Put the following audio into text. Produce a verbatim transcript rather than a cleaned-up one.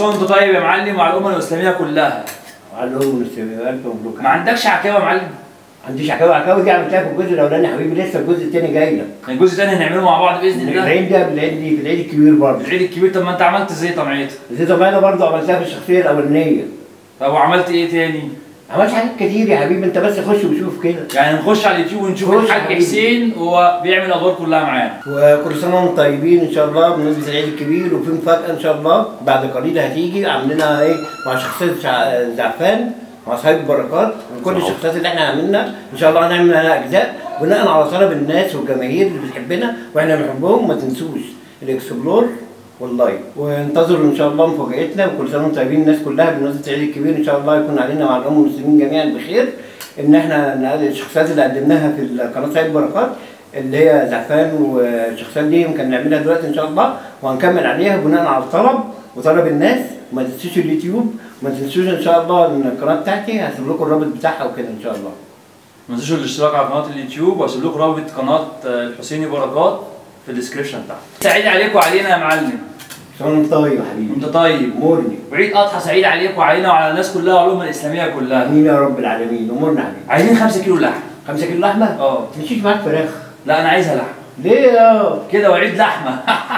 وشنطه. طيب يا معلم وعلى الامه الاسلاميه كلها. وعلى الامه الاسلاميه الف مبروك. ما عندكش عكاوي يا معلم؟ ما عنديش عكاوي. عكاوي دي عملتها في الجزء الاولاني يا حبيبي، لسه الجزء الثاني جاي لك. الجزء الثاني هنعمله مع بعض باذن الله. العيد ده بالعيد، العيد الكبير برضه. العيد الكبير. طب ما انت عملت زيطه معيته. زيطه معيته برضه عملتها في الشخصيه الاولانيه. طب وعملت ايه ثاني؟ عملت حاجات كتير يا حبيبي، انت بس خش وشوف كده. يعني نخش على اليوتيوب ونشوف الحاج حسين وهو بيعمل الادوار كلها معانا. وكل سنه وانتم طيبين ان شاء الله، بنلبس العيد الكبير وفي مفاجاه ان شاء الله بعد قليل هتيجي، عاملينها ايه مع شخصيه زعفان مع صهيب بركات وكل الشخصيات اللي احنا عاملينها، ان شاء الله هنعمل لها اجزاء بناء على طلب الناس والجماهير اللي بتحبنا واحنا بنحبهم. ما تنسوش الاكسبلور والله، وانتظروا ان شاء الله مفاجاتنا. وكل سنه وانتم طيبين الناس كلها بمناسبه العيد الكبير، ان شاء الله يكون علينا وعلى الامه المسلمين جميعا بخير. ان احنا نقلل الشخصيات اللي قدمناها في قناه صهيب بركات اللي هي زعفان والشخصيات دي يمكن نعملها دلوقتي ان شاء الله، وهنكمل عليها بناء على الطلب وطلب الناس. وما تنسوش اليوتيوب، وما تنسوش ان شاء الله القناه بتاعتي، هسيب لكم الرابط بتاعها وكده ان شاء الله. ما تنسوش الاشتراك على قناه اليوتيوب، وهسيب لكم رابط قناه الحسيني بركات في الديسكربشن بتاعها. سعيد عليك وعلينا يا معلم. انت طيب يا حبيبي. انت طيب. امورني. وعيد اضحى سعيد عليك وعلينا وعلى الناس كلها والامه الاسلاميه كلها. امين يا رب العالمين. امورنا يا حبيبي. عايزين خمسة كيلو لحمه. خمسة كيلو لحمه؟ اه. ما تمشيش معاك فراخ. لا انا عايزها لحمه. ليه يا كده وعيد لحمه.